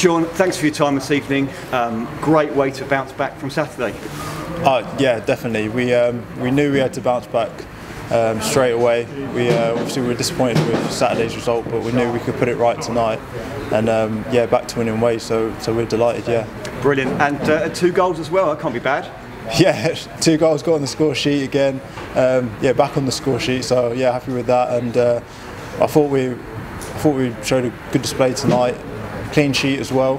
Shaun, thanks for your time this evening. Great way to bounce back from Saturday. Oh yeah, definitely. We knew we had to bounce back straight away. Obviously we were disappointed with Saturday's result, but we knew we could put it right tonight. And yeah, back to winning ways. So we're delighted. Yeah. Brilliant. And 2 goals as well. That can't be bad. Yeah, 2 goals got on the score sheet again. Yeah, back on the score sheet. So yeah, happy with that. And I thought we showed a good display tonight. Clean sheet as well,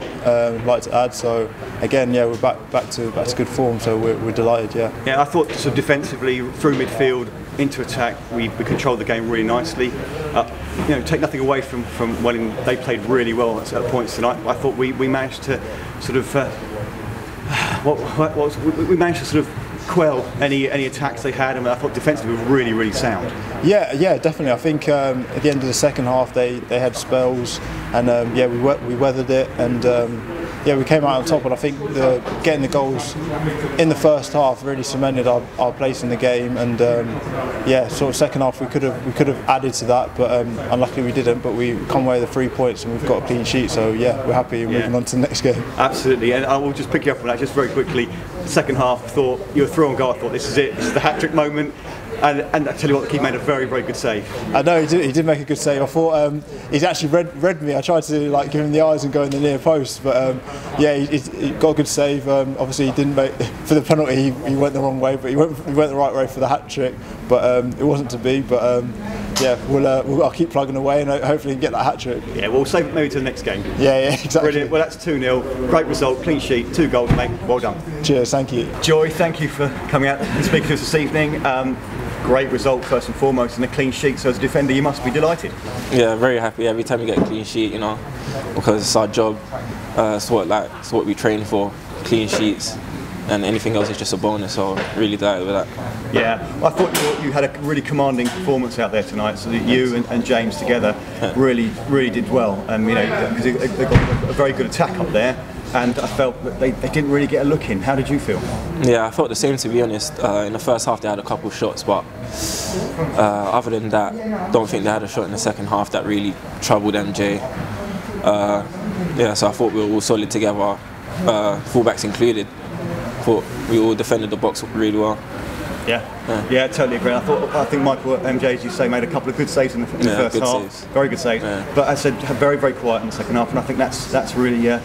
I'd like to add. So again, yeah, we're back to good form. So we're delighted. Yeah. Yeah, I thought so defensively through midfield into attack, we controlled the game really nicely. You know, take nothing away from Welling. They played really well at points tonight. I thought we managed to sort of we managed to sort of quell any attacks they had, and I thought defensively were really sound. Yeah, definitely. I think at the end of the second half they had spells, and yeah, we weathered it, and yeah, we came out on top. And I think getting the goals in the first half really cemented our place in the game, and yeah, sort of second half we could have added to that, but unluckily we didn't. But we come away with the 3 points, and we've got a clean sheet, so yeah, we're happy and moving on to the next game. Absolutely, and I will just pick you up on that just very quickly. Second half, thought you were through on goal. I thought this is it. This is the hat trick moment. And I tell you what, the keeper made a very good save. I know he did make a good save. I thought he's actually read me. I tried to like give him the eyes and go in the near post, but yeah, he got a good save. Obviously, he didn't make for the penalty. He went the wrong way, but he went the right way for the hat trick. But it wasn't to be. But yeah, I'll keep plugging away and hopefully get that hat trick. Yeah, we'll save it maybe to the next game. Yeah, exactly. Brilliant. Well, that's 2-0. Great result, clean sheet, 2 goals, mate. Well done. Cheers. Thank you. Joy, thank you for coming out and speaking to us this evening. Great result first and foremost, and a clean sheet. So as a defender, you must be delighted. Yeah, very happy every time we get a clean sheet, you know, because it's our job. It's what we train for, clean sheets, and anything else is just a bonus. So really delighted with that. Yeah, well, I thought you had a really commanding performance out there tonight. So that you and James together really did well, and you know, because they got a very good attack up there. And I felt that they didn't really get a look in. How did you feel? Yeah, I felt the same, to be honest. In the first half they had a couple of shots, but other than that, don't think they had a shot in the second half that really troubled MJ. Yeah, so I thought we were all solid together, fullbacks included. I thought we all defended the box really well. Yeah, totally agree. I think Michael MJ, as you say, made a couple of good saves in the first half. Saves. Very good saves. Yeah. But as I said, very quiet in the second half, and I think that's really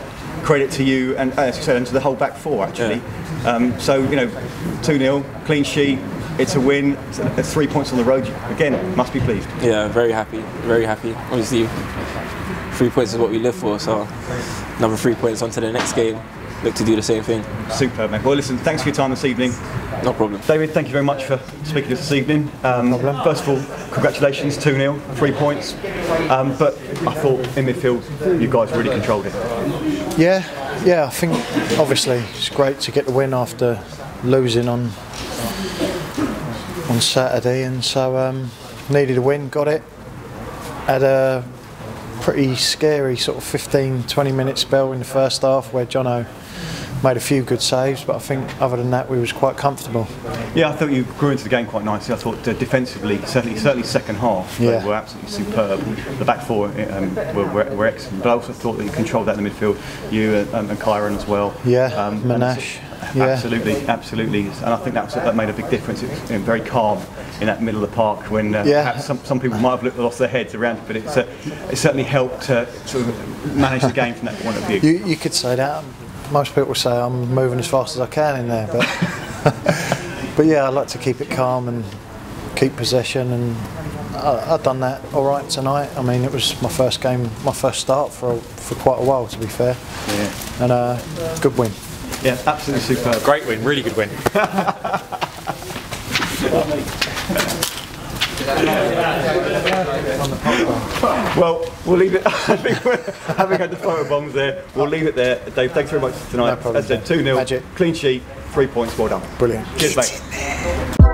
credit to you and, as you said, and to the whole back four actually. Yeah. So you know, 2-0, clean sheet. It's a win. It's 3 points on the road. Again, must be pleased. Yeah, very happy. Obviously, 3 points is what we live for. So another 3 points onto the next game. Look to do the same thing. Superb, mate. Well, listen, thanks for your time this evening. No problem. David, thank you very much for speaking to us this evening. First of all, congratulations, 2-0, 3 points. But I thought in midfield, you guys really controlled it. Yeah, I think obviously it's great to get the win after losing on Saturday. And so needed a win, got it. Had a pretty scary sort of 15-20 minute spell in the first half where Jono made a few good saves, but I think other than that we was quite comfortable. Yeah, I thought you grew into the game quite nicely. I thought defensively, certainly second half, yeah, were absolutely superb. The back four were excellent, but I also thought that you controlled that in the midfield, you and Kyron as well. Yeah, Manash. Yeah. Absolutely, and I think that made a big difference. It was very calm in that middle of the park when perhaps some people might have lost their heads around, but it certainly helped sort of manage the game from that point of view. You could say that. Most people say I'm moving as fast as I can in there, but but yeah, I like to keep it calm and keep possession, and I've done that all right tonight. I mean, it was my first game, my first start for quite a while, to be fair. Yeah. And a good win. Yeah, absolutely superb. Great win, really good win. Well, we'll leave it. I think we're having had the photo bombs there. We'll leave it there. Dave, thanks very much for tonight. No problem. As I said, 2-0, clean sheet, 3 points, well done. Brilliant. Cheers, mate.